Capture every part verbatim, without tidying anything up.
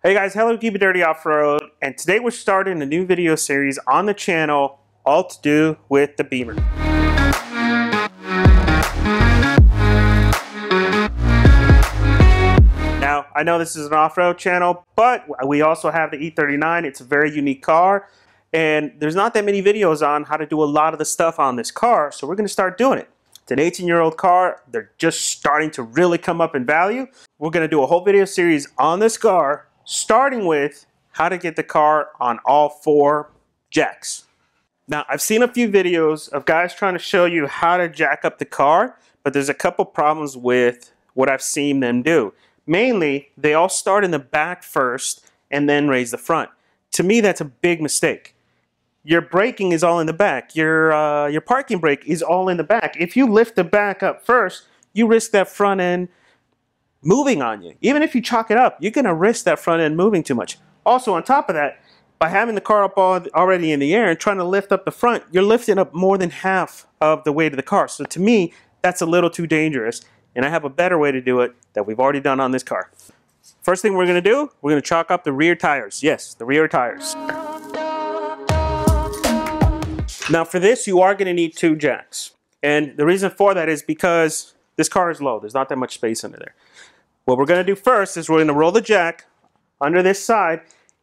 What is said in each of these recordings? Hey guys, hello, Keep It Dirty Off-Road, and today we're starting a new video series on the channel all to do with the Beamer. Now, I know this is an off-road channel, but we also have the E thirty-nine. It's a very unique car, and there's not that many videos on how to do a lot of the stuff on this car, so we're going to start doing it. It's an eighteen year old car. They're just starting to really come up in value. We're going to do a whole video series on this car, starting with how to get the car on all four jacks. Now, I've seen a few videos of guys trying to show you how to jack up the car, but there's a couple problems with what I've seen them do. Mainly, they all start in the back first and then raise the front. To me, that's a big mistake. Your braking is all in the back. Your, uh, your parking brake is all in the back. If you lift the back up first, you risk that front end moving on you. Even if you chalk it up, you're going to risk that front end moving too much. Also, on top of that, by having the car up all, already in the air and trying to lift up the front, you're lifting up more than half of the weight of the car. So to me, that's a little too dangerous, and I have a better way to do it that we've already done on this car. First thing we're going to do, we're going to chalk up the rear tires. Yes, the rear tires. Now for this, you are going to need two jacks. And the reason for that is because this car is low. There's not that much space under there. What we're going to do first is we're going to roll the jack under this side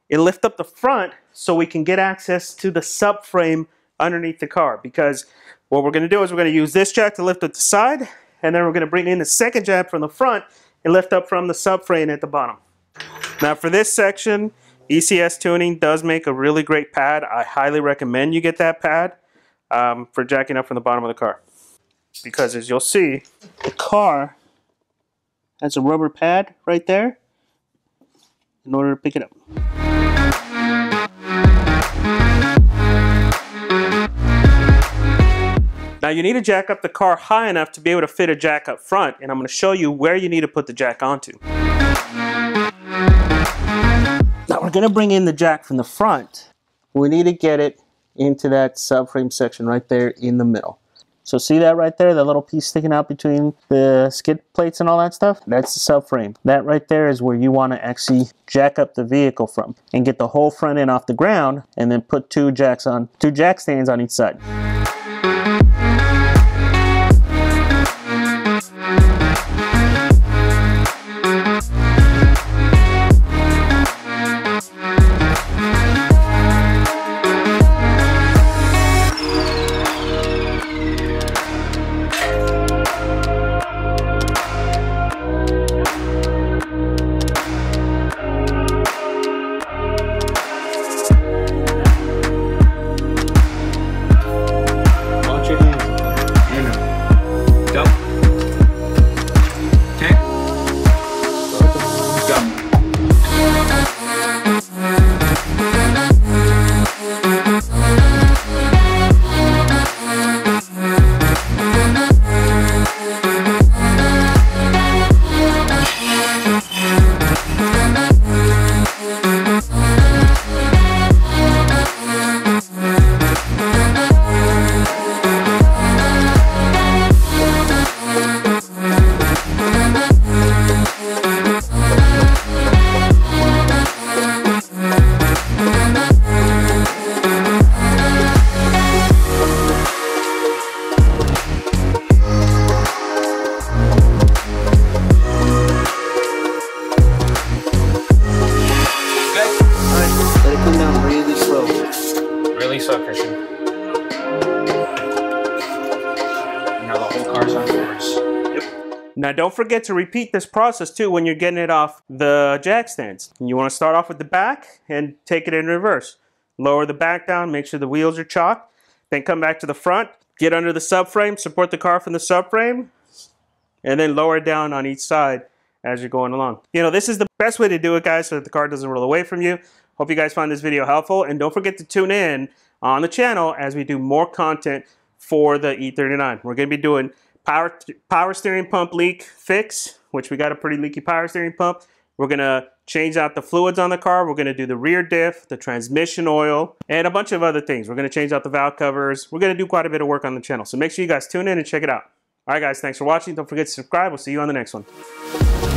and lift up the front so we can get access to the subframe underneath the car. Because what we're going to do is we're going to use this jack to lift up the side, and then we're going to bring in the second jack from the front and lift up from the subframe at the bottom. Now for this section, E C S Tuning does make a really great pad. I highly recommend you get that pad um, for jacking up from the bottom of the car. Because as you'll see, the car has a rubber pad right there in order to pick it up. Now you need to jack up the car high enough to be able to fit a jack up front, and I'm going to show you where you need to put the jack onto. Now we're going to bring in the jack from the front. We need to get it into that subframe section right there in the middle. So see that right there, that little piece sticking out between the skid plates and all that stuff? That's the subframe. That right there is where you want to actually jack up the vehicle from and get the whole front end off the ground, and then put two jacks on, two jack stands on each side. Now don't forget to repeat this process too when you're getting it off the jack stands. You want to start off with the back and take it in reverse. Lower the back down, make sure the wheels are chalked, then come back to the front, get under the subframe, support the car from the subframe, and then lower it down on each side as you're going along. You know, this is the best way to do it, guys, so that the car doesn't roll away from you. Hope you guys find this video helpful, and don't forget to tune in on the channel as we do more content for the E thirty-nine. We're going to be doing Power, power steering pump leak fix, which we got a pretty leaky power steering pump. We're going to change out the fluids on the car. We're going to do the rear diff, the transmission oil, and a bunch of other things. We're going to change out the valve covers. We're going to do quite a bit of work on the channel. So make sure you guys tune in and check it out. All right, guys, thanks for watching. Don't forget to subscribe. We'll see you on the next one.